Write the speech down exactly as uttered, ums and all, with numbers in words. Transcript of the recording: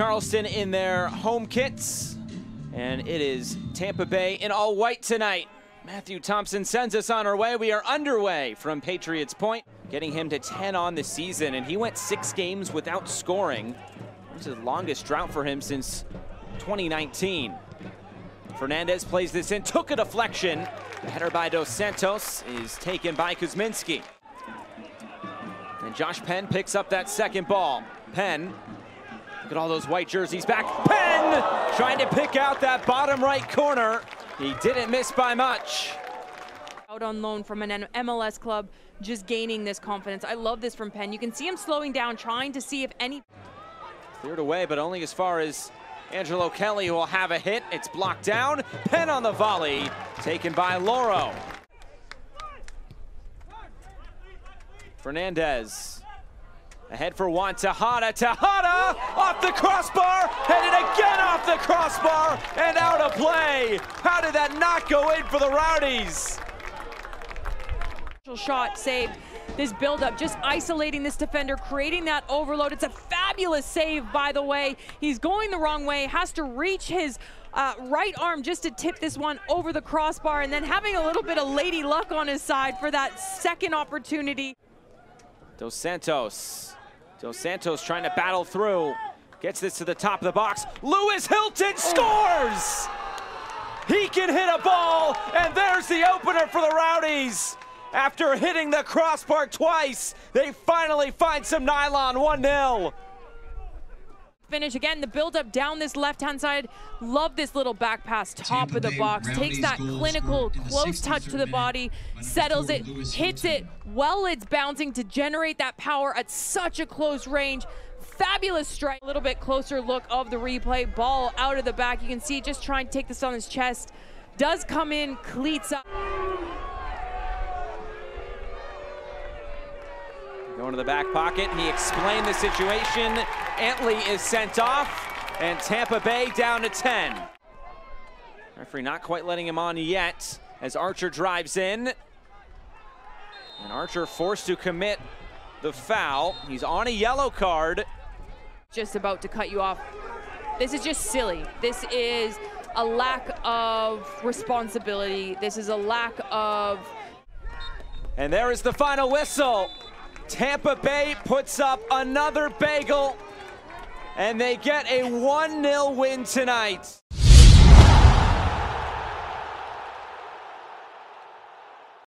Charleston in their home kits. And it is Tampa Bay in all white tonight. Matthew Thompson sends us on our way. We are underway from Patriots Point, getting him to ten on the season. And he went six games without scoring. This is the longest drought for him since twenty nineteen. Fernandez plays this in, took a deflection. The header by Dos Santos is taken by Kuzminski. And Josh Penn picks up that second ball. Penn, look at all those white jerseys back. Penn trying to pick out that bottom right corner. He didn't miss by much. Out on loan from an M L S club, just gaining this confidence. I love this from Penn. You can see him slowing down, trying to see if any. Cleared away, but only as far as Angelo Kelly, who will have a hit. It's blocked down. Penn on the volley, taken by Lauro. Fernandez ahead for Juan Tejada. Tejada off the crossbar, headed again off the crossbar, and out of play. How did that not go in for the Rowdies? Shot saved. This buildup, just isolating this defender, creating that overload. It's a fabulous save, by the way. He's going the wrong way, has to reach his uh, right arm just to tip this one over the crossbar, and then having a little bit of lady luck on his side for that second opportunity. Dos Santos. Dos Santos trying to battle through. Gets this to the top of the box. Lewis Hilton scores! He can hit a ball, and there's the opener for the Rowdies. After hitting the crossbar twice, they finally find some nylon. One nil. Finish again, the buildup down this left-hand side. Love this little back pass, top of the box. Takes that clinical, close touch to the body, settles it, hits it while it's bouncing to generate that power at such a close range. Fabulous strike. A little bit closer look of the replay. Ball out of the back. You can see just trying to take this on his chest. Does come in, cleats up. Going to the back pocket, he explained the situation. Antley is sent off, and Tampa Bay down to ten. Referee not quite letting him on yet as Archer drives in. And Archer forced to commit the foul. He's on a yellow card. Just about to cut you off. This is just silly. This is a lack of responsibility. This is a lack of... And there is the final whistle. Tampa Bay puts up another bagel, and they get a one nil win tonight.